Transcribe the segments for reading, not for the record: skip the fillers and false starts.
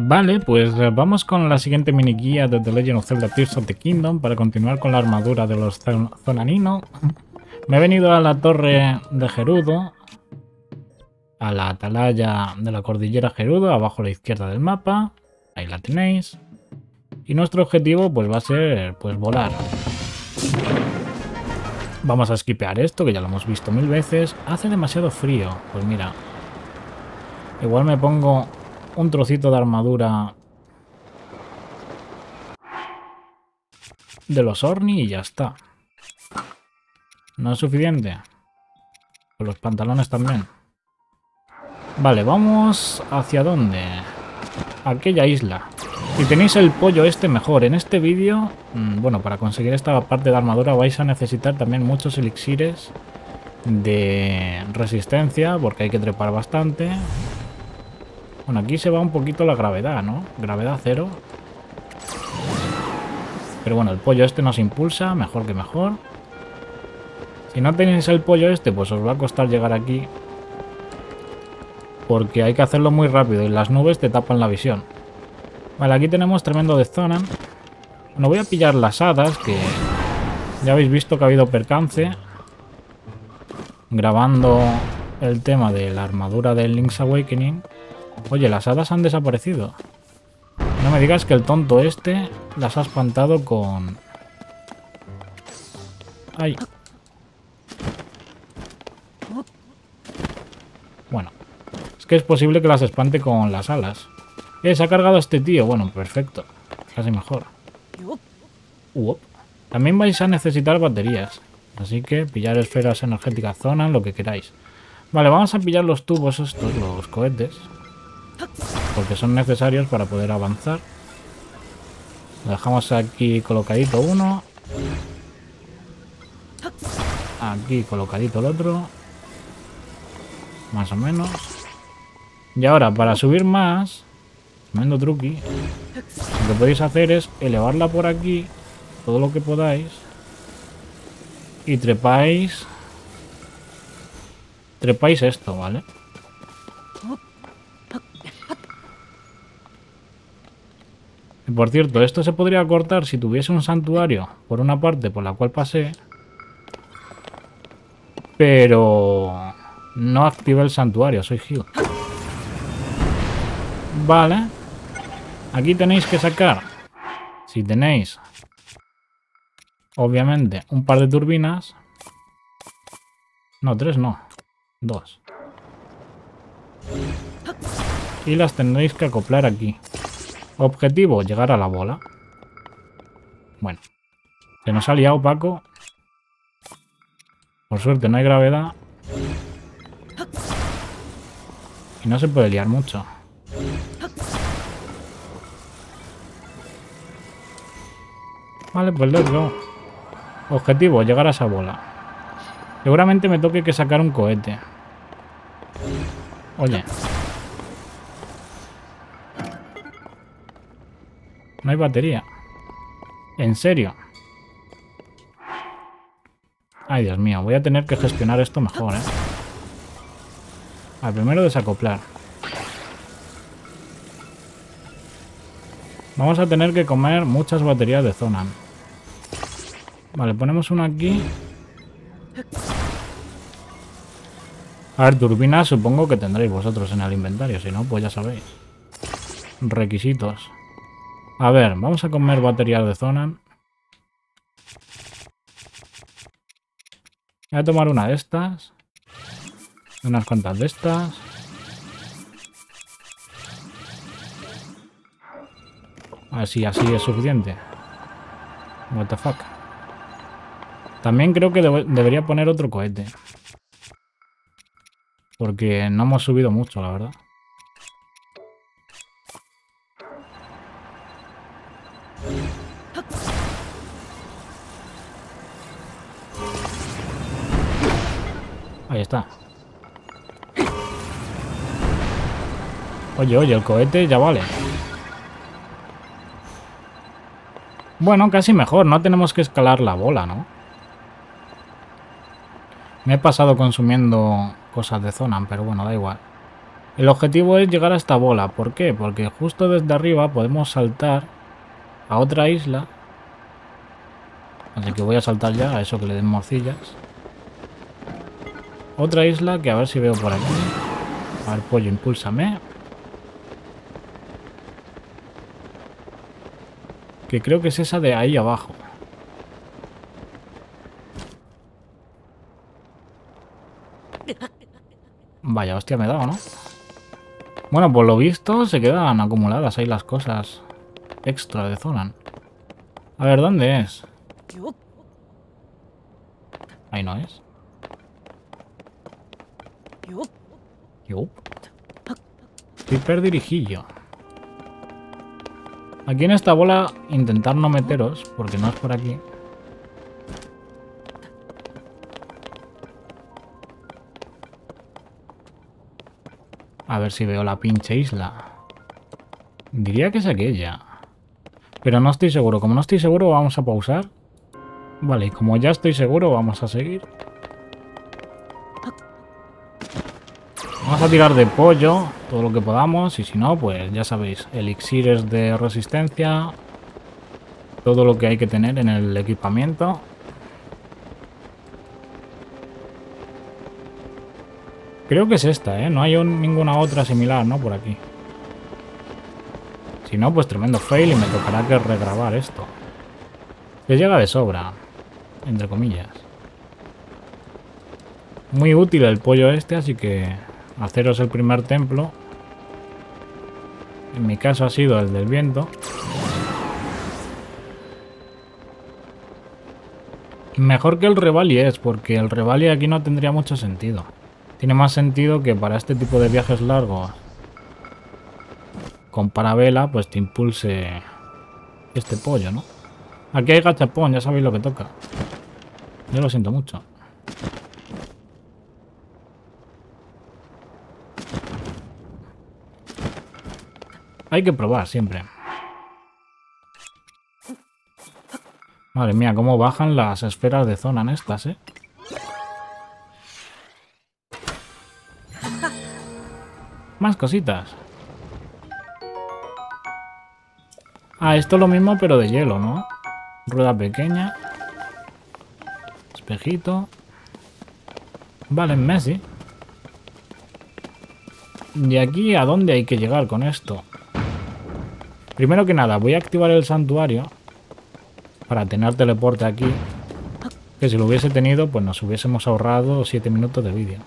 Vale, pues vamos con la siguiente mini guía de The Legend of Zelda Tears of the Kingdom para continuar con la armadura de los Zonnanio. Me he venido a la torre de Gerudo, a la atalaya de la cordillera Gerudo, abajo a la izquierda del mapa, ahí la tenéis. Y nuestro objetivo pues va a ser pues volar. Vamos a esquipear esto, que ya lo hemos visto mil veces. Hace demasiado frío, pues mira. Igual me pongo un trocito de armadura de los Orni y ya está. No es suficiente. Con los pantalones también. Vale, vamos hacia dónde. Aquella isla. Si tenéis el pollo este, mejor. En este vídeo, bueno, para conseguir esta parte de armadura vais a necesitar también muchos elixires de resistencia, porque hay que trepar bastante. Bueno, aquí se va un poquito la gravedad, ¿no? Gravedad cero. Pero bueno, el pollo este nos impulsa, mejor que mejor. Si no tenéis el pollo este, pues os va a costar llegar aquí, porque hay que hacerlo muy rápido y las nubes te tapan la visión. Vale, aquí tenemos tremendo de zona. Bueno, voy a pillar las hadas, que ya habéis visto que ha habido percance grabando el tema de la armadura del Link's Awakening. Oye, las hadas han desaparecido. No me digas que el tonto este las ha espantado con... ¡Ay! Bueno, es que es posible que las espante con las alas. Se ha cargado a este tío. Bueno, perfecto. Casi mejor. También vais a necesitar baterías. Así que pillar esferas energéticas, zonas, lo que queráis. Vale, vamos a pillar los tubos estos, los cohetes. Porque son necesarios para poder avanzar. Lo dejamos aquí colocadito uno. Aquí colocadito el otro. Más o menos. Y ahora, para subir más... Tremendo truqui. Lo que podéis hacer es elevarla por aquí, todo lo que podáis, y trepáis. Trepáis esto, ¿vale? Y por cierto, esto se podría cortar si tuviese un santuario por una parte por la cual pasé, pero no activé el santuario, soy Gil. Vale. Aquí tenéis que sacar, si tenéis, obviamente, un par de turbinas. No, tres no. Dos. Y las tendréis que acoplar aquí. Objetivo, llegar a la bola. Bueno. Se nos ha liado Paco. Por suerte no hay gravedad. Y no se puede liar mucho. Vale, pues let's go. Objetivo, llegar a esa bola. Seguramente me toque que sacar un cohete. Oye. No hay batería. ¿En serio? Ay, Dios mío, voy a tener que gestionar esto mejor, ¿eh? Al primero desacoplar. Vamos a tener que comer muchas baterías de zona. Vale, ponemos una aquí. A ver, turbinas supongo que tendréis vosotros en el inventario. Si no, pues ya sabéis. Requisitos. A ver, vamos a comer baterías de zona. Voy a tomar una de estas. Unas cuantas de estas. Así, así es suficiente. What the fuck. También creo que debería poner otro cohete. Porque no hemos subido mucho, la verdad. Ahí está. Oye, oye, el cohete ya vale. Bueno, casi mejor, no tenemos que escalar la bola, ¿no? Me he pasado consumiendo cosas de Zonan, pero bueno, da igual. El objetivo es llegar a esta bola. ¿Por qué? Porque justo desde arriba podemos saltar a otra isla. Así que voy a saltar ya a eso que le den morcillas. Otra isla que a ver si veo por aquí. A ver, pollo, impúlsame. Que creo que es esa de ahí abajo. Vaya, hostia me he dado, ¿no? Bueno, por lo visto se quedan acumuladas ahí las cosas extra de Zonnan. A ver, ¿dónde es? Ahí no es. Piper dirigillo. Aquí en esta bola intentar no meteros, porque no es por aquí. A ver si veo la pinche isla. Diría que es aquella. Pero no estoy seguro. Como no estoy seguro, vamos a pausar. Vale, y como ya estoy seguro, vamos a seguir. Vamos a tirar de pollo todo lo que podamos. Y si no, pues ya sabéis, elixires de resistencia. Todo lo que hay que tener en el equipamiento. Creo que es esta, ¿eh? No hay ninguna otra similar, ¿no? Por aquí. Si no, pues tremendo fail y me tocará que regrabar esto. Que llega de sobra. Entre comillas. Muy útil el pollo este, así que... Haceros el primer templo. En mi caso ha sido el del viento. Mejor que el Revali es, porque el Revali aquí no tendría mucho sentido. Tiene más sentido que para este tipo de viajes largos con parabela, pues te impulse este pollo, ¿no? Aquí hay gachapón, ya sabéis lo que toca. Yo lo siento mucho. Hay que probar siempre. Madre mía, cómo bajan las esferas de Zonnan estas, ¿eh? Más cositas. Ah, esto es lo mismo pero de hielo, ¿no? Rueda pequeña. Espejito. Vale, Messi. ¿Y aquí a dónde hay que llegar con esto? Primero que nada, voy a activar el santuario para tener teleporte aquí. Que si lo hubiese tenido, pues nos hubiésemos ahorrado 7 minutos de vídeo.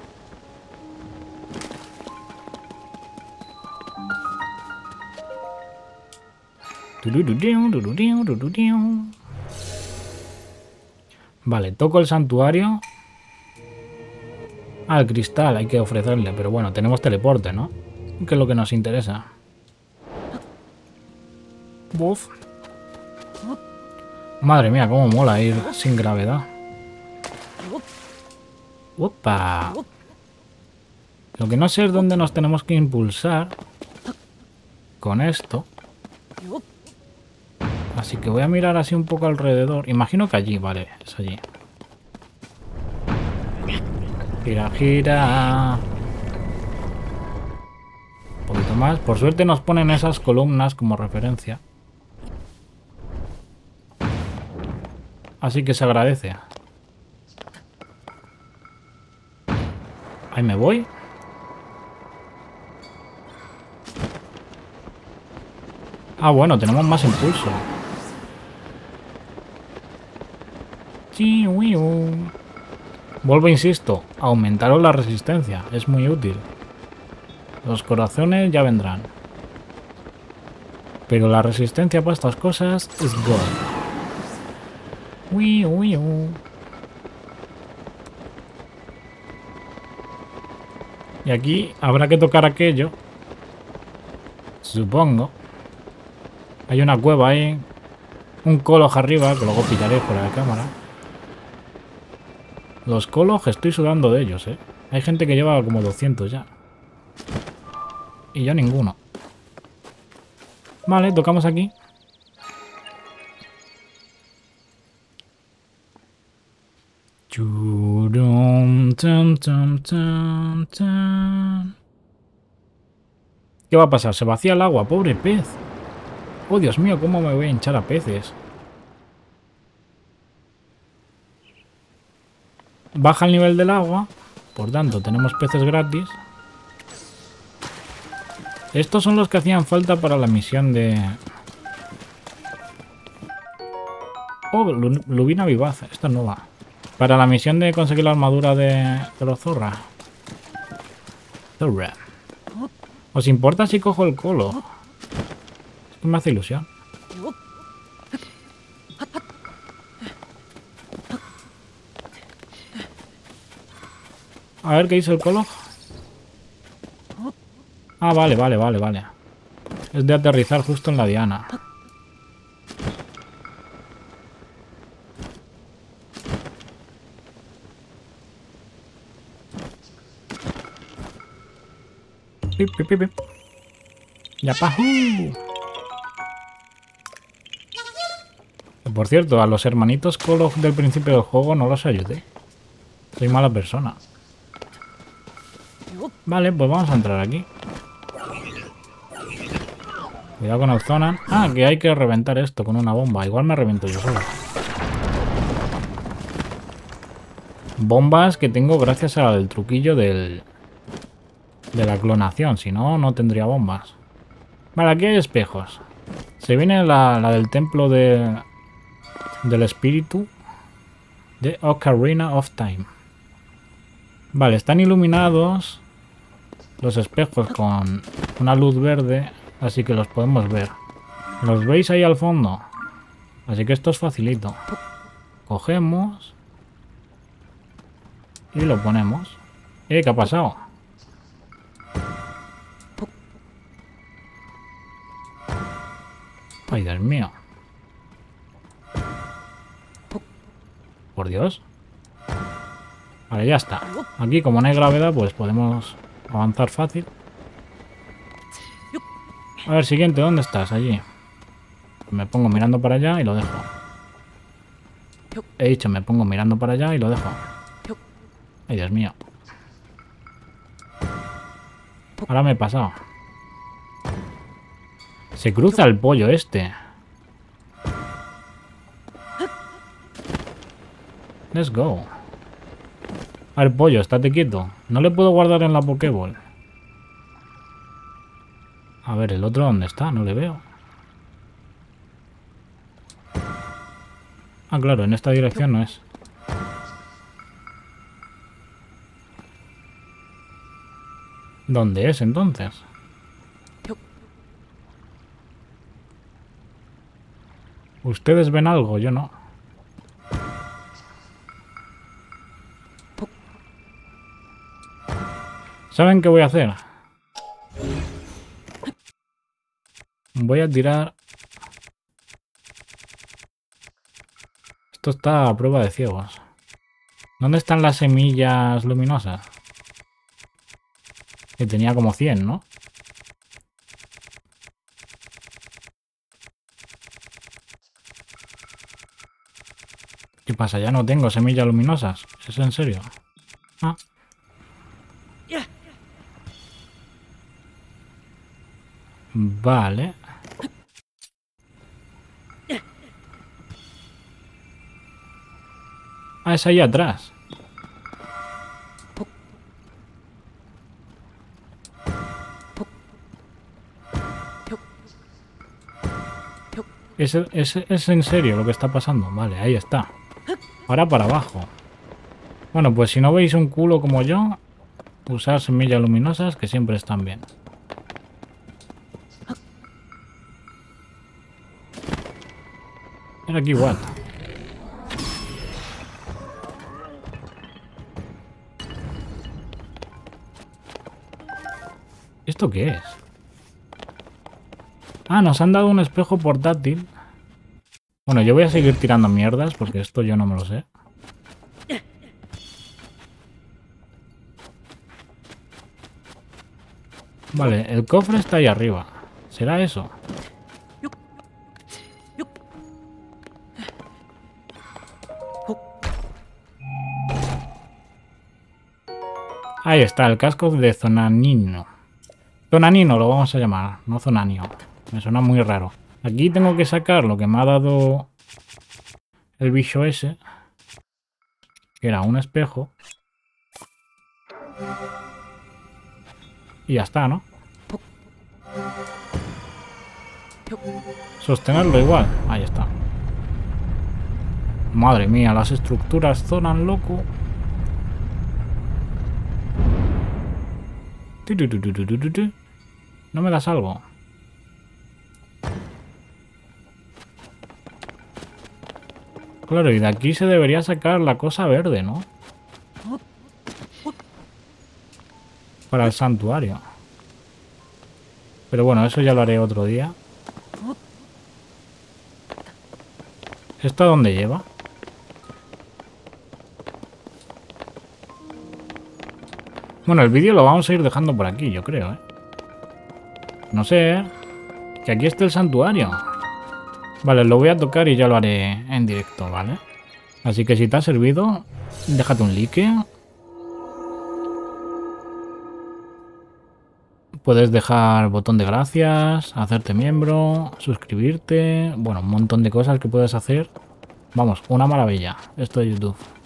Vale, toco el santuario. Ah, el cristal hay que ofrecerle, pero bueno, tenemos teleporte, ¿no? Que es lo que nos interesa. Uf. Madre mía, cómo mola ir sin gravedad. Opa. Lo que no sé es dónde nos tenemos que impulsar con esto. Así que voy a mirar así un poco alrededor. Imagino que allí, vale, es allí. Gira, gira. Un poquito más. Por suerte nos ponen esas columnas como referencia. Así que se agradece. Ahí me voy. Ah, bueno, tenemos más impulso. Vuelvo, insisto, aumentaros la resistencia. Es muy útil. Los corazones ya vendrán. Pero la resistencia para estas cosas es gold. Y aquí habrá que tocar aquello. Supongo. Hay una cueva ahí. Un coloch arriba, que luego pillaré fuera de cámara. Los coloch estoy sudando de ellos, ¿eh? Hay gente que lleva como 200 ya. Y yo ninguno. Vale, tocamos aquí. ¿Qué va a pasar? Se vacía el agua, pobre pez. Oh, Dios mío, ¿cómo me voy a hinchar a peces? Baja el nivel del agua, por tanto tenemos peces gratis. Estos son los que hacían falta para la misión de... Oh, lubina vivaz, esta es nueva. Para la misión de conseguir la armadura de los zorra. Zorra. ¿Os importa si cojo el colo? Esto me hace ilusión. A ver qué hizo el colo. Ah, vale, vale, vale, vale. Es de aterrizar justo en la diana. Pip, pip, pip. Ya pajú. Por cierto, a los hermanitos Colo del principio del juego no los ayudé. Soy mala persona. Vale, pues vamos a entrar aquí. Cuidado con el Zonan. Ah, que hay que reventar esto con una bomba. Igual me revento yo solo. Bombas que tengo gracias al truquillo de la clonación. Si no, no tendría bombas. Vale, aquí hay espejos. Se viene la del templo del espíritu de Ocarina of Time. Vale, están iluminados los espejos con una luz verde, así que los podemos ver. ¿Los veis ahí al fondo? Así que esto es facilito. Cogemos y lo ponemos. ¿Qué ha pasado? Ay, Dios mío. Por Dios. Vale, ya está. Aquí, como no hay gravedad, pues podemos avanzar fácil. A ver, siguiente, ¿dónde estás? Allí. Me pongo mirando para allá y lo dejo. He dicho, me pongo mirando para allá y lo dejo. Ay, Dios mío. Ahora me he pasado. Se cruza el pollo este. Let's go. Al pollo, estate quieto. No le puedo guardar en la Pokéball. A ver, ¿el otro dónde está? No le veo. Ah, claro, en esta dirección no es. ¿Dónde es entonces? ¿Ustedes ven algo? Yo no. ¿Saben qué voy a hacer? Voy a tirar... Esto está a prueba de ciegos. ¿Dónde están las semillas luminosas? Que tenía como 100, ¿no? ¿Qué pasa? Ya no tengo semillas luminosas. ¿Es en serio? Ah. Vale. Ah, es ahí atrás. ¿Es en serio lo que está pasando? Vale, ahí está. Ahora para abajo. Bueno, pues si no veis un culo como yo, usar semillas luminosas que siempre están bien. Era aquí igual. ¿Esto qué es? Ah, nos han dado un espejo portátil. Bueno, yo voy a seguir tirando mierdas porque esto yo no me lo sé. Vale, el cofre está ahí arriba. ¿Será eso? Ahí está, el casco de Zonnanio. Zonnanio lo vamos a llamar, no Zonnanio. Me suena muy raro. Aquí tengo que sacar lo que me ha dado el bicho ese, que era un espejo. Y ya está, ¿no? Sostenerlo igual. Ahí está. Madre mía, las estructuras zonan, loco. No me la salvo. Claro, y de aquí se debería sacar la cosa verde, ¿no? Para el santuario. Pero bueno, eso ya lo haré otro día. ¿Esta dónde lleva? Bueno, el vídeo lo vamos a ir dejando por aquí, yo creo, ¿eh? No sé, que aquí esté el santuario. Vale, lo voy a tocar y ya lo haré en directo, ¿vale? Así que si te ha servido, déjate un like. Puedes dejar botón de gracias, hacerte miembro, suscribirte... Bueno, un montón de cosas que puedes hacer. Vamos, una maravilla, esto de YouTube.